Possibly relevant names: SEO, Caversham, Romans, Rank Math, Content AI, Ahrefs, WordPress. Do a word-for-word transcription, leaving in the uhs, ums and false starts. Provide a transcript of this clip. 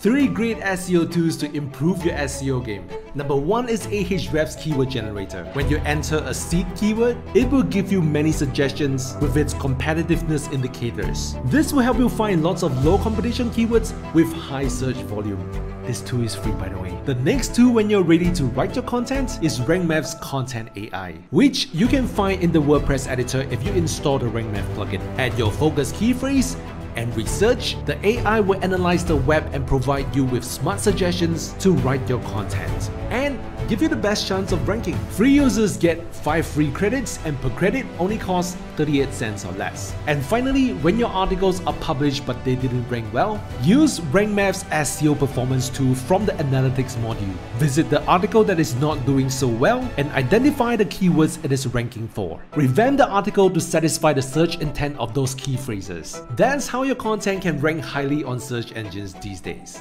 Three great S E O tools to improve your S E O game. Number one is Ahrefs keyword generator. When you enter a seed keyword, it will give you many suggestions with its competitiveness indicators. This will help you find lots of low competition keywords with high search volume. This tool is free, by the way. The next tool when you're ready to write your content is Rank Math's Content A I, which you can find in the WordPress editor if you install the Rank Math plugin. Add your focus key phrase and research, the A I will analyze the web and provide you with smart suggestions to write your content and give you the best chance of ranking. Free users get five free credits and per credit only costs thirty-eight cents or less. And finally, when your articles are published but they didn't rank well, use Rank Math's S E O performance tool from the analytics module. Visit the article that is not doing so well and identify the keywords it is ranking for. Revamp the article to satisfy the search intent of those key phrases. That's how your content can rank highly on search engines these days.